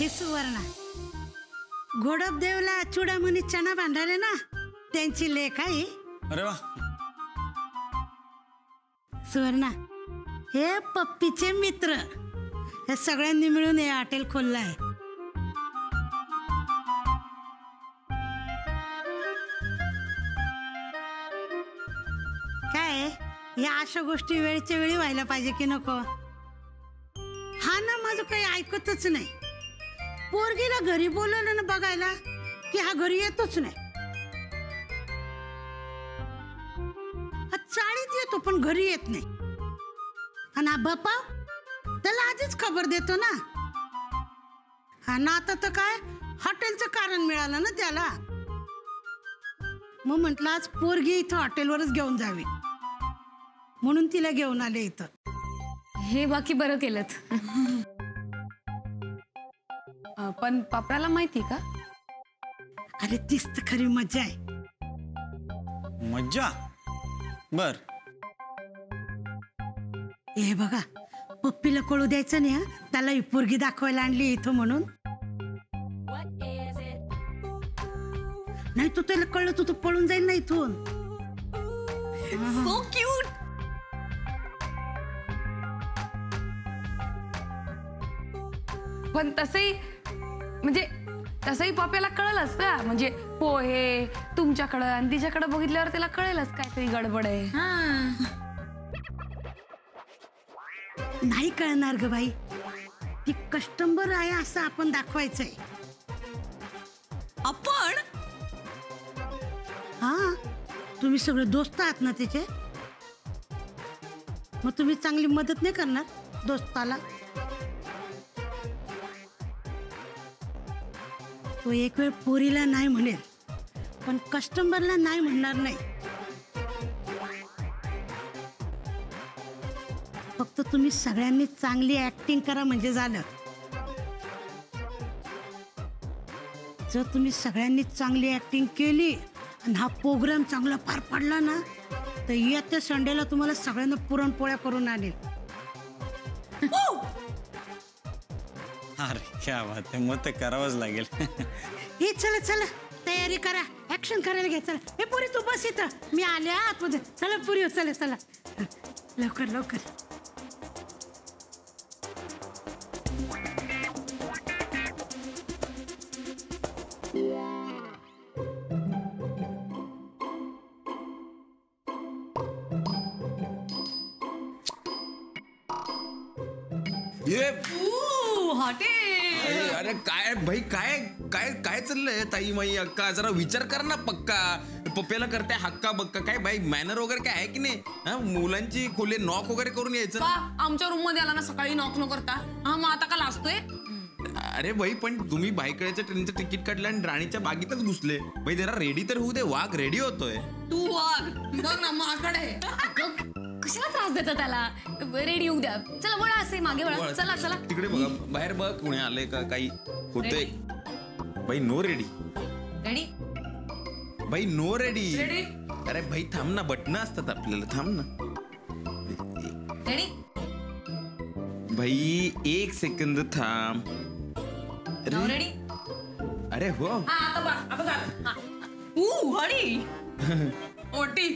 ही सुवर्ण घोडपदेवला चुडामुनी चणा बांधले ना त्यांची लेख आहे. अरे वा सुवर्णा, हे पप्पीचे मित्र हे सगळ्यांनी मिळून हे हॉटेल खोललं आहे. काय या अशा गोष्टी वेळच्या वेळी व्हायला पाहिजे की नको. हा ना माझं काही ऐकतच नाही. पोरगीला घरी बोलवलं ना बघायला की हा घरी येतोच नाही. चाळीत येतो पण घरी येत नाही. आणि हा बापा त्याला आधीच खबर देतो ना. हा ना आता तर काय हॉटेलचं कारण मिळालं ना त्याला. मग म्हटलं आज पोरगी इथं हॉटेलवरच घेऊन जावी म्हणून तिला घेऊन आले इथं. हे बाकी बरं केलं. पण पापराला माहिती का? अरे तीच तर खरी मज्जा आहे. मज्जा बर. हे बघा पप्पीला कळू द्यायचं नाही. त्याला ही पोरगी दाखवायला आणली इथं म्हणून. नाही तू त्याला कळलं तू पळून जाईल ना इथून. So cute. पण तसही म्हणजे तसंही पप्प्याला कळलंच ना. म्हणजे पोहे तुमच्याकडं आणि तिच्याकडे बघितल्यावर त्याला कळेलच काहीतरी गडबड आहे. नाही कळणार ग बाई. ती कस्टमर आहे असं आपण दाखवायचंय. आपण हा तुम्ही सगळे दोस्त आहात ना तिचे. मग तुम्ही चांगली मदत नाही करणार दोस्ताला? तो एक वेळ पोरीला नाही म्हणेल पण कस्टमरला नाही म्हणणार नाही. फक्त तुम्ही सगळ्यांनी चांगली ऍक्टिंग करा म्हणजे झालं. जर तुम्ही सगळ्यांनी चांगली ऍक्टिंग केली आणि हा प्रोग्राम चांगला पार पडला ना तर येत्या संडेला तुम्हाला सगळ्यांना पुरणपोळ्या करून आणेल. अरे क्या बात आहे. मग ते करावंच लागेल. हे चला चला तयारी करा. ऍक्शन करायला घ्या. चला हे पुरी तू बस इथं मी आले आत मध्ये. चला पुरी चला चला लवकर लवकर. अरे काय भाई काय काय काय चाललंय ताई माई अक्का. जरा विचार कर ना पक्का. पप्प्याला करते हक्का बक्का. काय भाई मॅनर वगैरे काय आहे की नाही. मुलांची खोले नॉक वगैरे करून यायचं. आमच्या रूम मध्ये आला ना सकाळी नॉक न करता. हा मग आता का लाजतोय? अरे भाई पण तुम्ही भाईकडेच्या ट्रेनचं तिकीट काढलं आणि राणीच्या बागेतच घुसले. भाई जरा रेडी तर होऊ दे. वाघ रेडी होतोय. तू वाघ बघ ना माकडे कशाला त्रास देतो त्याला. रेडी होऊ द्या. चला वळा असे मागे वळा. चला चला तिकडे बघा बाहेर बघ कोणी आले का काही होतंय. भाई नो रेडी रेडी भाई नो रेडी. अरे भाई थांब ना. बटणं असतात आपल्याला. थांब ना. रेडी भाई एक सेकंद थांब. रेडी अरे हो ओटी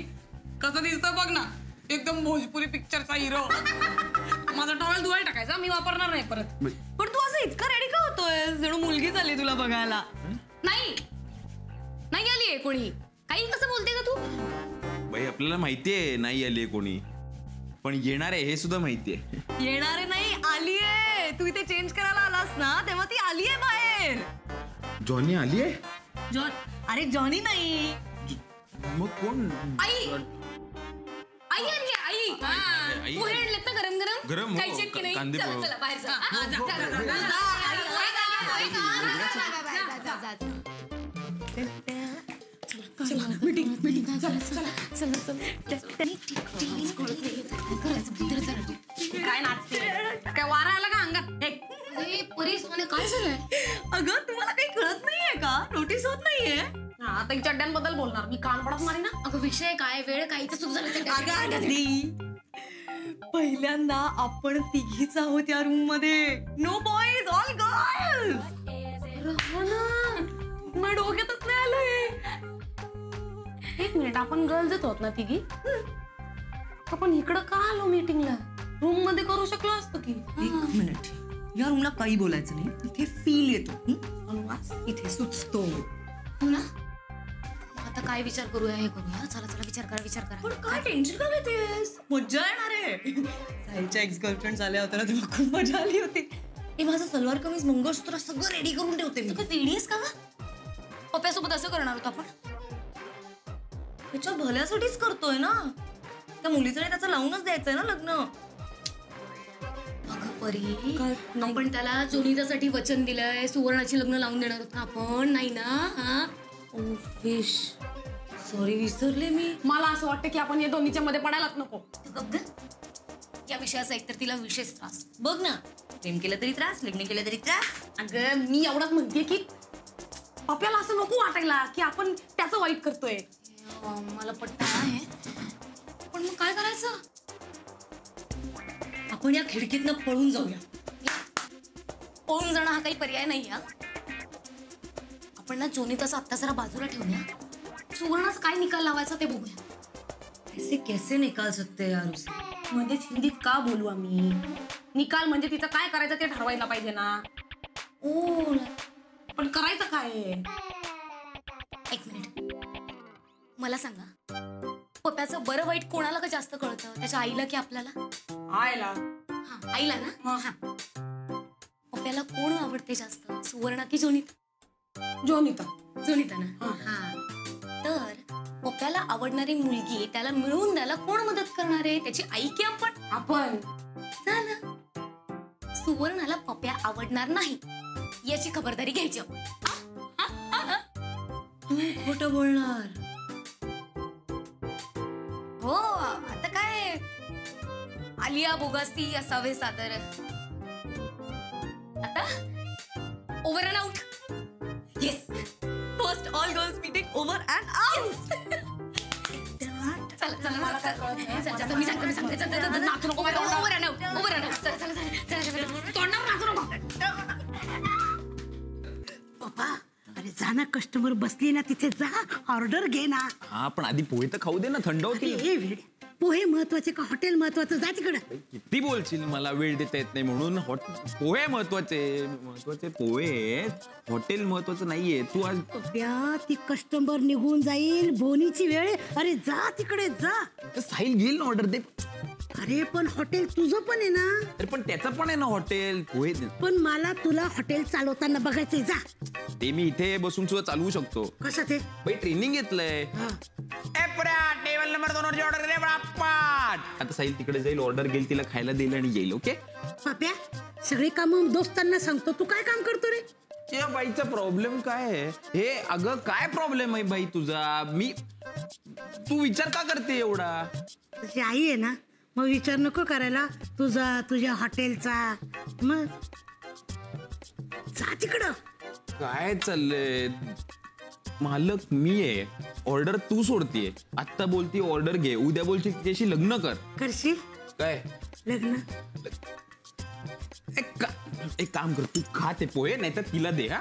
कसं दिसतं बघ ना. एकदम भोजपुरी पिक्चरचा हिरो. माझा टॉवेल धुवायला टाकायचा. मी वापरणार नाही परत. पण तू असं इतका रेडी का होतोय? जणू मुलगी झाली तुला बघायला. नाही नाही आलीये कोणी. काही कसं बोलते का तू? भाई आपल्याला माहितीये नाही आलीये कोणी. पण येणार आहे हे सुद्धा माहितीये. येणार आहे नाही आलीये. तू इथे चेंज करायला आलास ना तेव्हा ती आलीये बाहेर. जॉनी आलीये? अरे जॉनी नाही. मग कोण? आई आई आली आई. पोहे आणलेत ना गरम गरम. गरम काही चेक की नाही. चला चला बाहेर जा. मीटिंग मीटिंग चला चला चला. काय नाचते काय वारा आला का अंगात? परी सोने काय झालंय? अगं तुम्हाला काही कळत नाहीये का? नोटीस होत नाहीये? आता चड्ड्यांबद्दल बोलणार मी कान पडत मारी ना. अगं विषय काय वेळ काहीच सुरू झालं. पहिल्यांदा आपण तिघीच आहोत या रूम मध्ये. No boys all girls. Client आपण गर्ल्स होत ना तिघी, आपण इकडे का आलो मीटिंगला? रूम मध्ये करू शकलो असतो की. एक मिनिट, या रूमला काही बोलायचं नाही, इथे फील येतो अनुवास, इथे सुचतो हो ना. आता काय विचार करूया, हे करूया, चला चला विचार करा विचार करा. पण काय टेंशन का घेतेस, मजा येणार आहे. साईच्या एक्स गर्लफ्रेंड झाल्या होत्या ना तेव्हा खूप मजा आली होती. हे माझं सलवार कमीज मंगळसूत्र सगळं रेडी करून ठेवते मी. तू काय वेडीस का पप्यासोबत असं करणार होतो आपण? त्याच्या भल्यासाठीच करतोय ना, त्या मुलीचं नाही त्याचं लावूनच द्यायचंय ना लग्न. अगं परी, आपण त्याला जोनितासाठी वचन दिलंय, सुवर्णाची लग्न लावून देणार होत ना आपण, नाही ना? सॉरी विसरले मी. मला असं वाटतं की आपण या दोन्हीच्या मध्ये पडायलाच नको. बघ या विषयाचा एकतर तिला विशेष त्रास. बघ ना, प्रेम केलं तरी त्रास, लग्न केलं तरी त्रास. अगं मी एवढंच म्हणते की आपल्याला असं नको वाटायला की आपण त्याचं वाईट करतोय. मला पटतं आहे, पण मग काय करायचं? आपण या खिडकीतनं पळून जाऊया. पळून जाणं हा काही पर्याय नाही. आपण ना जोनिताचा आत्ता जरा बाजूला ठेवूया, सुवर्णाचा काय निकाल लावायचा ते बघूया. ऐसे कैसे निकाल सकते यार उसे? मध्येच हिंदीत का बोलू आम्ही? निकाल म्हणजे तिचं काय करायचं ते ठरवायला पाहिजे ना. ओ पण करायचं काय? एक मिनिट, मला सांगा, पप्याचं बरं वाईट कोणाला का जास्त कळतं? त्याच्या आईला की आपल्याला? आईला. हा आईला ना. हा, पप्याला कोण आवडते जास्त, सुवर्णा की जोनिता? जोनिता. जोनिता ना. हा, तर पप्याला आवडणारी मुलगी त्याला मिळवून द्यायला कोण मदत करणार आहे, त्याची आई की आपण? आपण ना. सुवर्णाला पप्या आवडणार नाही याची खबरदारी घ्यायची आपण. खोटं बोलणार हो. आता काय आलिया बोगासी असावे सादर. आता over and out. Yes, first all girls meeting over and out. चला चला चला, मी सांगते मी सांगते. Over and out, over and out. चला चला चला चला, तोंडावर नाचू नको. पप्पा जा ना, कस्टमर बसली ना तिथे, जा ऑर्डर घे ना. हा पण आधी पोहे तर खाऊ दे ना, थंड होतील. पोहे महत्वाचे का हॉटेल महत्वाचं? जा तिकडे. किती बोलशील, मला वेळ देता येत नाही म्हणून. पोहे महत्वाचे, महत्वाचे पोहे, हॉटेल महत्वाचं नाहीये. तू आज ती कस्टमर निघून जाईल, बोनीची वेळ. अरे जा तिकडे जा. साहिल घेईल ना ऑर्डर दे. अरे पण हॉटेल तुझं पण आहे ना. अरे पण त्याचं पण आहे ना हॉटेल. पोहे पण मला तुला हॉटेल चालवताना बघायचंय. जा, ते मी इथे बसून सुद्धा चालवू शकतो. कसं ते? ट्रेनिंग घेतलंय. टेबल नंबर 2 वरची ऑर्डर दे. आता साहिल तिकडे जाईल, ऑर्डर घेईल, तिला खायला देईल आणि येईल. ओके पाप्या, सगळे काम दोस्तांना सांगतो, तू काय काम करतो रे? त्या बाईचा प्रॉब्लेम काय आहे हे? अगं काय प्रॉब्लेम आहे बाई तुझा? मी तू विचार का करते एवढा? तुझी आई आहे ना, मग विचार नको करायला तुझा, तुझ्या हॉटेलचा. मग जा तिकडं. काय चाललंय? मालक मी आहे, ऑर्डर तू सोडतीये. आत्ता बोलती ऑर्डर घे, उद्या बोलती तिच्याशी लग्न कर. करशील काय लग्न? एक काम कर, तू खा ते पोहे, नाही तर तिला दे. हा,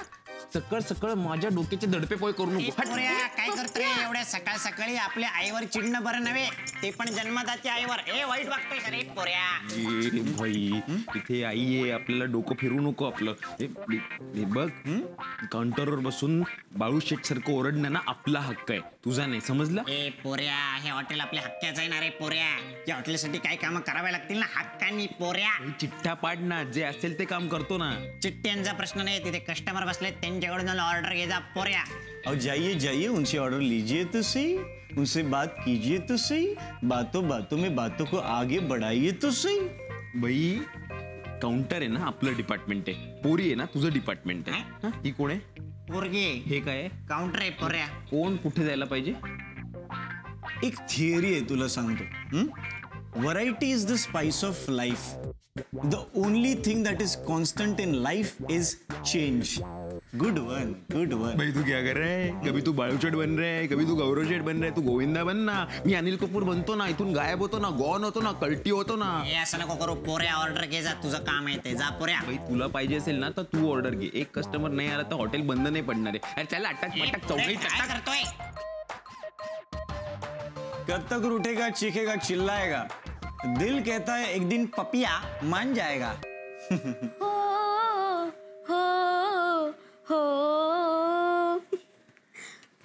सकाळ सकाळ माझ्या डोक्याचे दडपे पोहे करू नको. काय करतोय एवढ्या सकाळ सकाळी? आपल्या आईवर चिडणं बरं नव्हे, ते पण जन्मदात्या आईवर. ए वाईट वागतोय रे पोऱ्या. भाई तिथे आई आहे, आपल्याला डोकं फिरू नको आपलं. हे बघ, काउंटरवर बसून बाळू शेठ सारखं ओरडणं ना आपला हक्क आहे, तुझा नाही. समजला? ए पोऱ्या, हे हॉटेल आपल्या हक्काचं आहे ना रे पोऱ्या. या हॉटेलसाठी काही कामं करावे लागतील ना हक्कानी पोऱ्या. चिठ्ठ्या पाडणार, जे असेल ते काम करतो ना. चिठ्ठ्यांचा प्रश्न नाही, तिथे कस्टमर बसले, त्यांच्याकडून ऑर्डर घे जा पोऱ्या. और जाइए जाइए, उनसे ऑर्डर लीजिए तो सही, उनसे बात कीजिए तो सही, बातों बातों में बातों को आगे बढ़ाइए तो सही. भाई काउंटर है ना आपलं डिपार्टमेंट आहे, पोरी आहे ना तुझं डिपार्टमेंट आहे. ही कोण आहे? पोरगी. हे काय काउंटर आहे पोऱ्या? कोण कुठे जायला पाहिजे? एक थिअरी आहे तुला सांगतो. Variety is the spice of life. The only thing that is constant in life is change. Good one, good one. भाई तू क्या कर रहा है? कभी तू बाळू शेठ बन रहा है, कभी तू गौरव शेठ बन रहा है. तू गोविंदा बन ना, मी अनिल कपूर बनतो ना, इथून गायब होतो ना, गॉन होतो ना, कल्टी होतो ना. असं नको करू पोऱ्या, ऑर्डर घे जा, तुझं काम आहे ते. जा पोऱ्या. भाई तुला पाहिजे असेल ना तर तू ऑर्डर घे. एक कस्टमर नाही आला तर हॉटेल बंद नाही पडणार आहे. अरे त्याला अटक मटक चौकडी करतोय. कब तक रूठेगा, चीखेगा, चिल्लाएगा। दिल कहता है एक दिन पपिया मान जाएगा।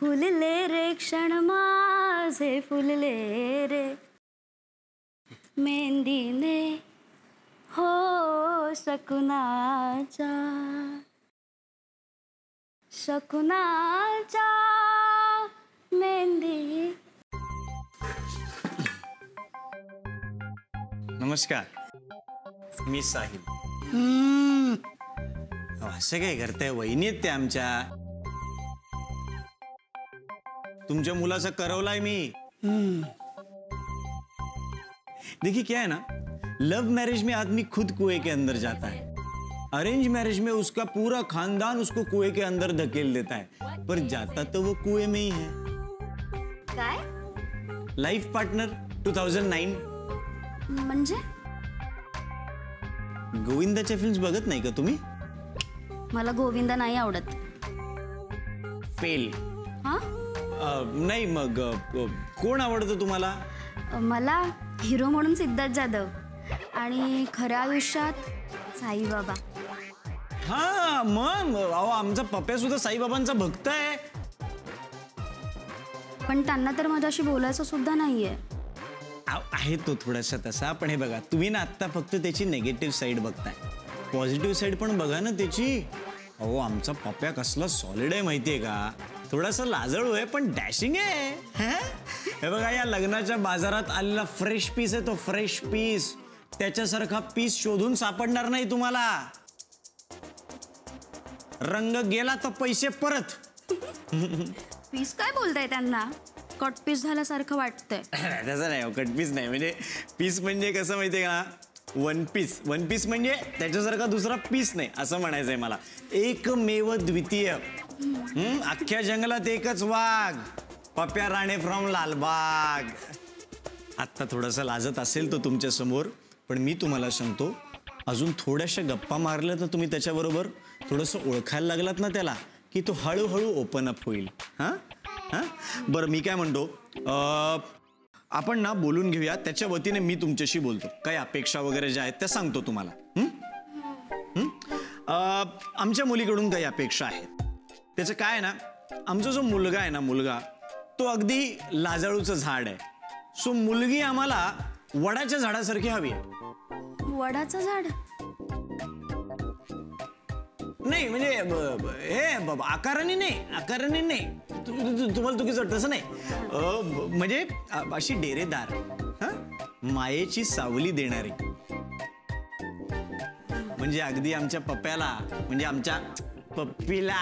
फूल ले रे क्षण से, फूल ले रे मेहंदी ने हो शकुनाचा, शकुनाचा मेहंदी। नमस्कार, मी साहिल। असं काय करताय, वहिनी आहेत त्या आमच्या। तुमच्या मुलाचं करवलाय मी। देखिए क्या है ना, लव मैरिज में आदमी खुद कुएं के अंदर जाता है, अरेंज मैरिज में उसका पूरा खानदान उसको कुएं के अंदर धकेल देता है, पर जाता तो वो कुएं में ही है। काय? लाइफ पार्टनर 2009 म्हणजे? गोविंदाचे फिल्म्स बघत नाही का तुम्ही? मला गोविंदा नाही आवडत। फेल। हाँ? नाही, मग कोण आवडतं तुम्हाला? मला हिरो म्हणून सिद्धार्थ जाधव आणि खऱ्या आयुष्यात साईबाबा। हाँ, मग आमचा पप्या सुद्धा साईबाबांचा भक्त आहे। पण त्यांना तर माझ्याशी बोलायचं सुद्धा नाहीये। आहे तो थोडासा तसा, पण हे बघा तुम्ही ना आता फक्त त्याची नेगेटिव्ह साइड बघताय, पॉझिटिव्ह साइड पण बघा ना त्याची। अहो आमचा पप्या कसला सॉलिड आहे माहितीये का, थोडासा लाजळू आहे पण डॅशिंग आहे। हे बघा या लग्नाच्या बाजारात आलेला फ्रेश पीस आहे तो, फ्रेश पीस। त्याच्यासारखा पीस शोधून सापडणार नाही तुम्हाला। रंग गेला तर पैसे परत। पीस काय बोलताय त्यांना, कट पीस झाल्यासारखं वाटतंय। तसं नाही, कट पीस नाही म्हणजे पीस म्हणजे कसं माहितीये का, वन पीस। वन पीस म्हणजे त्याच्यासारखा दुसरा पीस नाही असं म्हणायचंय मला, एकमेव द्वितीय। अख्ख्या जंगलात एकच वाघ, पप्या राणे फ्रॉम लालबाग। आत्ता थोडासा लाजत असेल तो तुमच्या समोर, पण मी तुम्हाला सांगतो अजून थोड्याशा गप्पा मारल्या तर तुम्ही त्याच्याबरोबर थोडंसं ओळखायला लागलात ना त्याला, की तो हळूहळू ओपन अप होईल। हां हां बरं, मी काय म्हणतो आपण ना बोलून घेऊया, त्याच्या वतीने मी तुमच्याशी बोलतो। काय अपेक्षा वगैरे ज्या आहेत त्या सांगतो तुम्हाला। आमच्या मुलीकडून काही अपेक्षा आहेत। त्याचं काय आहे ना, आमचा जो मुलगा आहे ना, मुलगा तो अगदी लाजाळूचं झाड आहे, सो मुलगी आम्हाला वडाच्या झाडासारखी हवी आहे। वडाचं झाड नाही म्हणजे हे बाबा आकाराने नाही, आकाराने नाही, तुम्हाला चुकीचं वाटतं असं नाही, म्हणजे अशी डेरेदार, हा मायेची सावली देणारी, म्हणजे अगदी आमच्या पप्याला म्हणजे आमच्या पप्पीला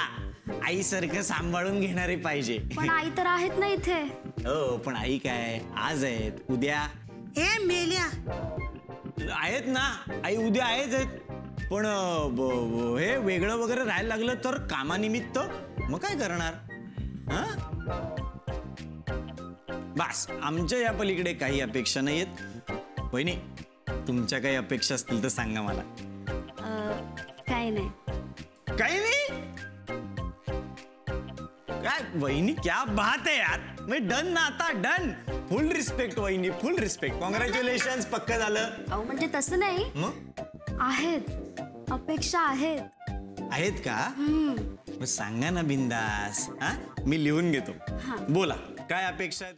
आई सारखं सांभाळून घेणारे पाहिजे। पण आई तर आहेत ना इथे। हो पण आई काय आज आहेत उद्या ए मेल्या आहेत ना, आई उद्या आहेत, पण हे वेगळं वगैरे राहायला लागलं तर कामानिमित्त मग काय करणार। बस आमच्या या पलीकडे काही अपेक्षा नाहीयेत। बहिणी तुमच्या काही अपेक्षा असतील तर सांगा मला। काही नाही, काही नाही वहिनी, क्या बात है यार, मैं डन ना आता, डन। फुल रिस्पेक्ट वहिनी, फुल रिस्पेक्ट, कॉंग्रॅच्युलेशन, पक्का झालं। अहो म्हणजे तसं नाही, आहेत अपेक्षा, आहेत। आहेत का, मग सांगा ना बिंदास, हा मी लिहून घेतो। बोला काय अपेक्षा आहे?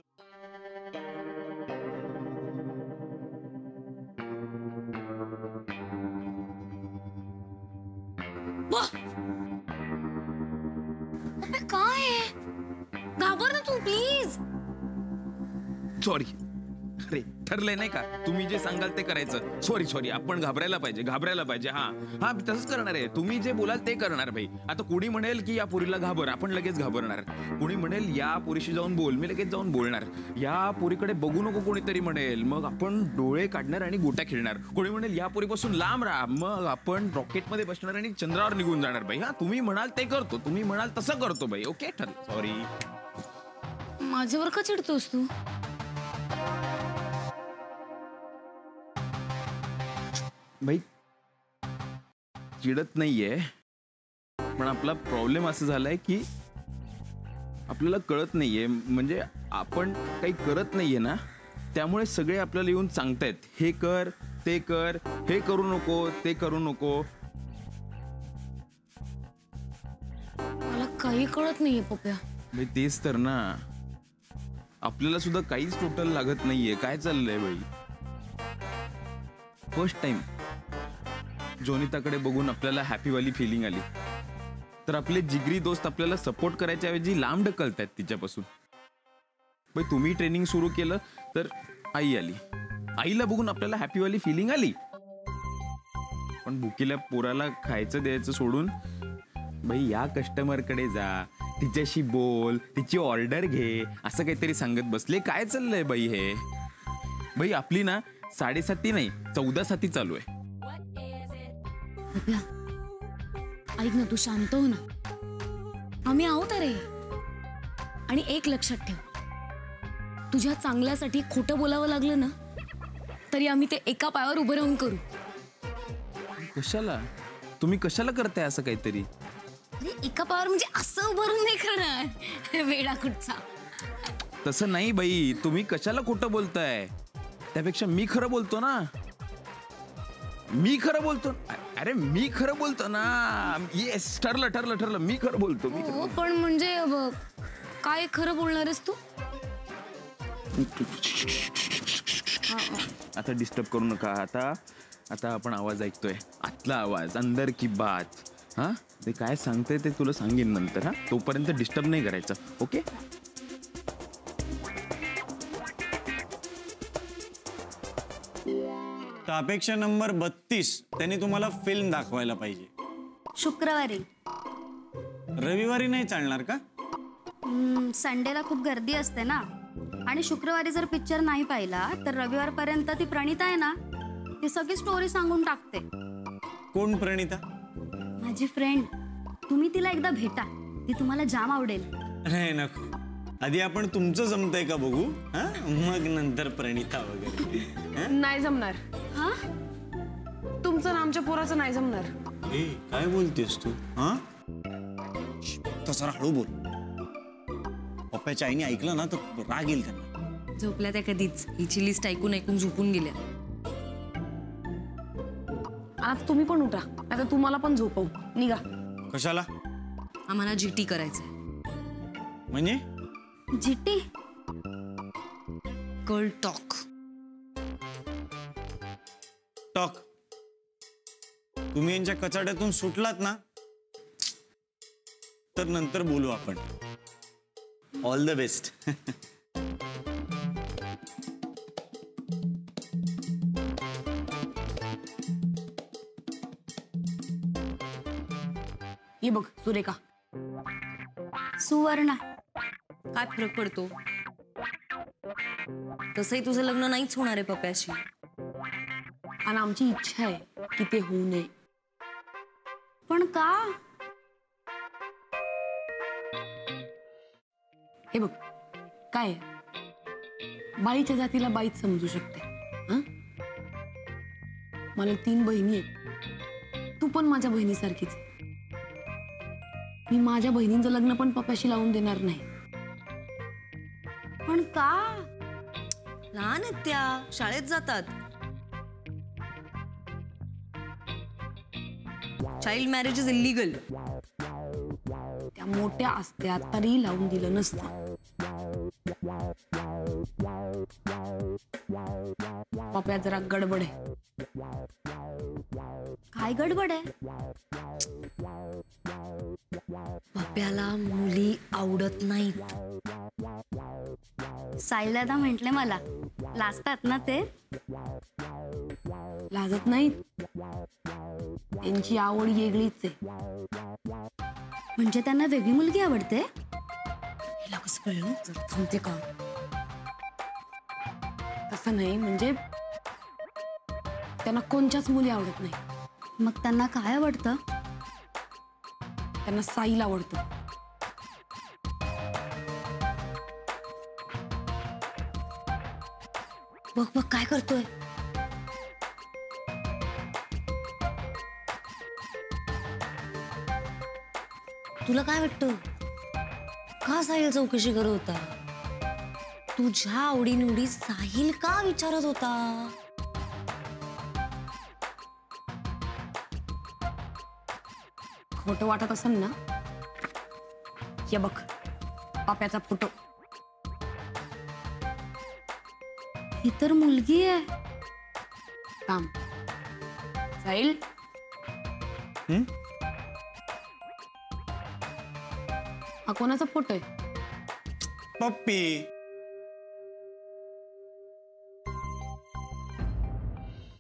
सॉरी, अरे ठरलंय नाही का, तुम्ही जे सांगाल ते करायचं। सॉरी सॉरी, आपण घाबरायला पाहिजे, घाबरायला पाहिजे। हां हां तसंच करणार आहे, तुम्ही जे बोलाल ते करणार भाई। आता कोणी म्हणेल की या पुरीला घाबर, आपण लगेच घाबरणार। कोणी म्हणेल या पुरीशी जाऊन बोल, मी लगेच जाऊन बोलणार। या पुरीकडे बघू नको कोणीतरी म्हणेल, मग आपण डोळे काढणार आणि गोट्या खेळणार। कोणी म्हणेल या पुरीपासून लांब राहा, मग आपण रॉकेटमध्ये बसणार आणि चंद्रावर निघून जाणार भाई। हां तुम्ही म्हणाल ते करतो, तुम्ही म्हणाल तसं करतो भाई। ओके ठरलं, सॉरी। माझ्यावर का चिडतोस तू? भाई चिडत नाहीये, पण आपला प्रॉब्लेम असं झालाय की आपल्याला कळत नाहीये, म्हणजे आपण काही करत नाहीये ना, त्यामुळे सगळे आपल्याला येऊन सांगतायत हे कर, ते कर, हे करू नको, ते करू नको. मला काही कळत नाहीये पप्या. मी तेच तर ना, आपल्याला सुद्धा काहीच टोटल लागत नाहीये. काय चाललंय बाई? फर्स्ट टाइम जोनिताकडे बघून आपल्याला हॅपी वाली फिलिंग आली, तर आपले जिगरी दोस्त आपल्याला सपोर्ट करायच्या ऐवजी लांब ढकलत आहेत तिच्यापासून. बाई तुम्ही ट्रेनिंग सुरू केलं तर आई आली, आईला बघून आपल्याला हॅपी वाली फिलिंग आली, पण भुकीला पोराला खायचं द्यायचं सोडून बाई या कस्टमरकडे जा, तिच्याशी बोल, तिची ऑर्डर घे, असं काहीतरी सांगत बसले. काय चाललंय बाई हे? बाई आपली ना 7:30 नाही 14:30 चालू आहे. ऐक ना तू, शांत हो ना, आम्ही आहोत. अरे आणि एक लक्षात ठेव, तुझ्या चांगल्यासाठी खोटं बोलावं लागलं ना तरी आम्ही ते एका पायावर उभं राहून करू. कशाला तुम्ही कशाला करताय असं काहीतरी? अरे एका पायावर म्हणजे असं उभं राहून नाही करणार वेडा कुठचा. तसं नाही बाई, तुम्ही कशाला खोटं बोलताय? त्यापेक्षा मी खरं बोलतो ना, मी खरं बोलतो. अरे मी खरं बोलतो ना. येस, ठरलं ठरलं ठरलं, मी खरं बोलतो. हो पण म्हणजे काय खरं बोलणारस तू? आता डिस्टर्ब करू नका. आता आता आपण आवाज ऐकतोय, आतला आवाज, अंदर की बात. हा ते काय सांगते ते तुला सांगेन नंतर. हा तोपर्यंत डिस्टर्ब नाही करायचं, ओके? अपेक्षा नंबर 32 त्यांनी तुम्हाला फिल्म दाखवायला पाहिजे शुक्रवारी. रविवारी नाही चालणार का? संडेला खूप गर्दी असते ना, आणि शुक्रवारी जर पिक्चर नाही पाहिला तर रविवारपर्यंत ती प्रणिता आहे ना, ती सगळी स्टोरी सांगून टाकते. कोण प्रणिता? माझी फ्रेंड. तुम्ही तिला एकदा भेटा, ती तुम्हाला जाम आवडेल. नाही नको, आधी आपण तुमचं जमतंय का बघू, मग नंतर प्रणिता वगैरे. नाही जमणार. हा तुमचं ना आमच्या पोराचं नाही जमणार. काय बोलतेस तू? हा तसं हळू बोल, पप्पाच्या आईने ऐकलं ना तर राग येईल त्यांना. झोपल्या त्या कधीच, हिची लिस्ट ऐकून ऐकून झोपून गेल्या. आज तुम्ही पण उठा, आता तुम्हाला पण झोपवू. निघा. कशाला? आम्हाला जीटी करायचंय. म्हणजे जीटी? Girl talk. टॉक तुम्ही यांच्या कचाट्यातून सुटलात ना तर नंतर बोलू आपण. All the best. ये बघ सुरेखा. सुवर्णा. काय फरक पडतो? तसंही तुझं लग्न नाहीच होणार आहे पप्याशी, आणि आमची इच्छा आहे की ते होऊ नये. पण का? हे बघ काय, बाईच्या जातीला बाईच समजू शकते. मला 3 बहिणी आहेत, तू पण माझ्या बहिणीसारखीच. मी माझ्या बहिणींचं लग्न पण पप्याशी लावून देणार नाही. पण का? लहान आहेत त्या, शाळेत जातात. Child marriage is illegal. त्या मोठ्या असत्या तरी लावून दिलं नसतं. पप्या जरा गडबड आहे. काय गडबड आहे? पप्याला मुली आवडत नाहीत. साईला म्हटले मला, लाजतात ना ते. लाजत नाहीत, त्यांची आवड वेगळीच आहे. म्हणजे त्यांना वेगळी मुलगी आवडते. थांबते का? तसं नाही, म्हणजे त्यांना कोणच्याच मुली आवडत नाही. मग त्यांना काय आवडतं? त्यांना साईला आवडतं. बघ बघ काय करतोय. तुला काय वाटतं का साहिल चौकशी करत होता? तुझ्या आवडीनिवडी साहिल का विचारत होता? खोटं वाटत असेल ना? या बघ पाप्याचा फोटो. ही तर मुलगी आहे. काम साहिल. हा कोणाचा फोटो आहे? पप्पी.